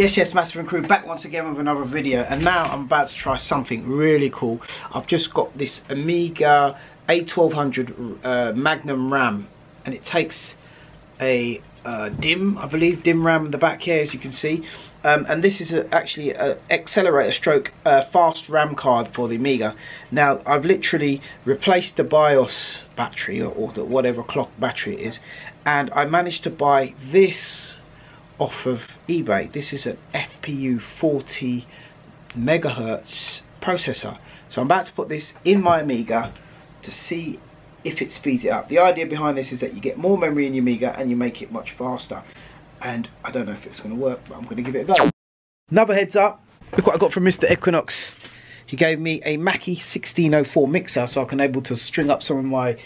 Yes, Massive and Crew, back once again with another video, and now I'm about to try something really cool. I've just got this Amiga A1200 Magnum Ram, and it takes a DIM, I believe, DIM RAM in the back here, as you can see. And this is actually an accelerator stroke fast RAM card for the Amiga. Now, I've literally replaced the BIOS battery, or the whatever clock battery it is, and I managed to buy this off of eBay. This is an FPU 40 megahertz processor. So I'm about to put this in my Amiga to see if it speeds it up. The idea behind this is that you get more memory in your Amiga and you make it much faster. And I don't know if it's going to work, but I'm going to give it a go. Another heads up, look what I got from Mr. Equinox. He gave me a Mackie 1604 mixer, so I can able to string up some of my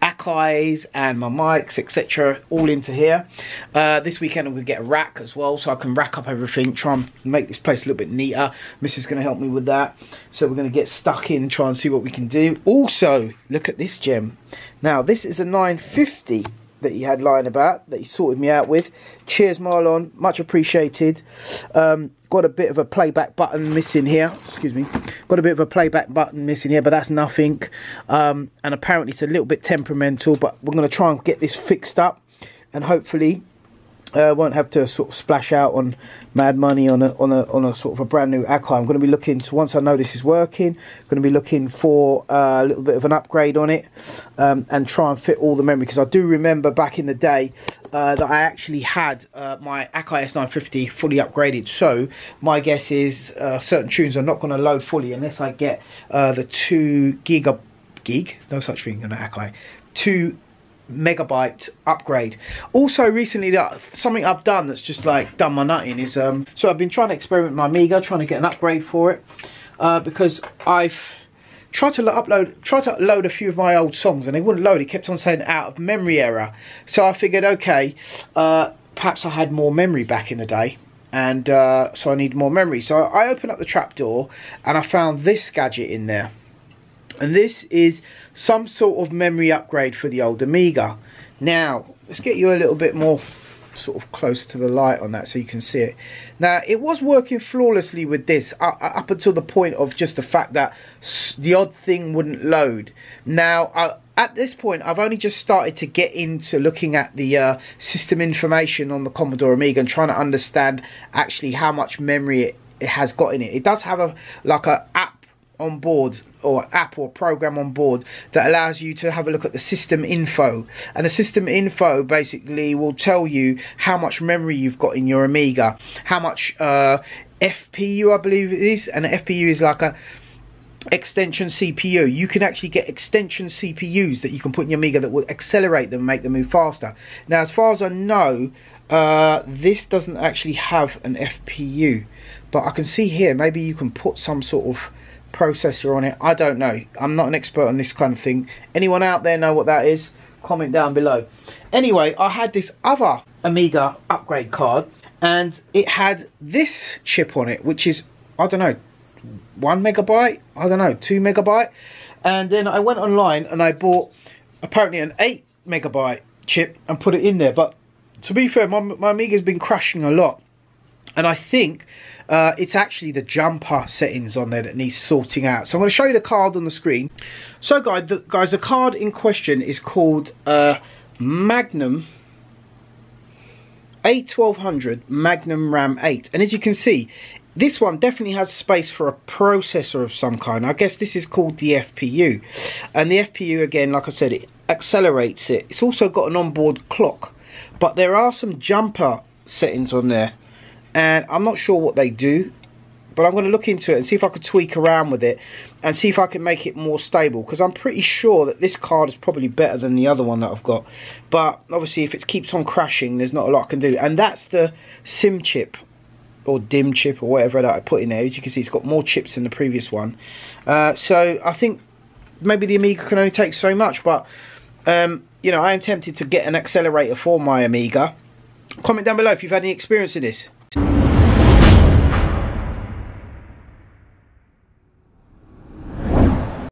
Akai's and my mics, etc., all into here. This weekend I'm going to get a rack as well, so I can rack up everything, try and make this place a little bit neater. Missus is going to help me with that, so we're going to get stuck in and try and see what we can do. Also, look at this gem. Now, this is a 950 that he had lying about, that he sorted me out with. Cheers, Marlon, much appreciated. Got a bit of a playback button missing here, excuse me. Got a bit of a playback button missing here, but that's nothing. And apparently it's a little bit temperamental, but we're going to try and get this fixed up, and hopefully won't have to sort of splash out on mad money on a sort of a brand new Akai. I'm going to be looking to, once I know this is working, going to be looking for a little bit of an upgrade on it, and try and fit all the memory, because I do remember back in the day that I actually had my Akai S950 fully upgraded. So my guess is certain tunes are not going to load fully unless I get the 2 gig, no such thing on an Akai, 2 megabyte upgrade. Also recently, something I've done that's just like done my nutting is so I've been trying to experiment with my Amiga, trying to get an upgrade for it, because I've tried to upload a few of my old songs and they wouldn't load. It kept on saying out of memory error. So I figured, okay, perhaps I had more memory back in the day, and so I need more memory. So I opened up the trapdoor and I found this gadget in there. And this is some sort of memory upgrade for the old Amiga. Now, let's get you a little bit more sort of close to the light on that so you can see it. Now, it was working flawlessly with this up until the point of just the fact that the odd thing wouldn't load. Now, at this point, I've only just started to get into looking at the system information on the Commodore Amiga and trying to understand actually how much memory it has got in it. It does have like an app on board, or app or program on board, that allows you to have a look at the system info, and the system info basically will tell you how much memory you've got in your Amiga, how much FPU I believe it is, and FPU is like a extension CPU. You can actually get extension CPUs that you can put in your Amiga that will accelerate them, make them move faster. Now, as far as I know, this doesn't actually have an FPU, but I can see here maybe you can put some sort of processor on it. I don't know, I'm not an expert on this kind of thing. Anyone out there know what that is? Comment down below. Anyway, I had this other Amiga upgrade card and it had this chip on it, which is, I don't know, 1 megabyte, I don't know, 2 megabyte, and then I went online and I bought apparently an 8 megabyte chip and put it in there. But to be fair, my Amiga's been crashing a lot, and I think it's actually the jumper settings on there that needs sorting out. So I'm going to show you the card on the screen. So guys, the card in question is called Magnum A1200 Magnum Ram 8. And as you can see, this one definitely has space for a processor of some kind. I guess this is called the FPU. And the FPU, again, like I said, it accelerates it. It's also got an onboard clock. But there are some jumper settings on there, and I'm not sure what they do, but I'm going to look into it and see if I could tweak around with it and see if I can make it more stable, because I'm pretty sure that this card is probably better than the other one that I've got. But obviously if it keeps on crashing, there's not a lot I can do. And that's the SIM chip or DIM chip or whatever that I put in there. As you can see, it's got more chips than the previous one. So I think maybe the Amiga can only take so much, but you know, I am tempted to get an accelerator for my Amiga. Comment down below if you've had any experience in this.